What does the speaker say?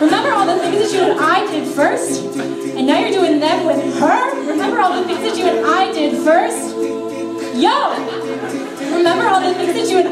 Remember all the things that you and